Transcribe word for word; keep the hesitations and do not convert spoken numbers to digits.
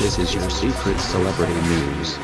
This is your secret celebrity news.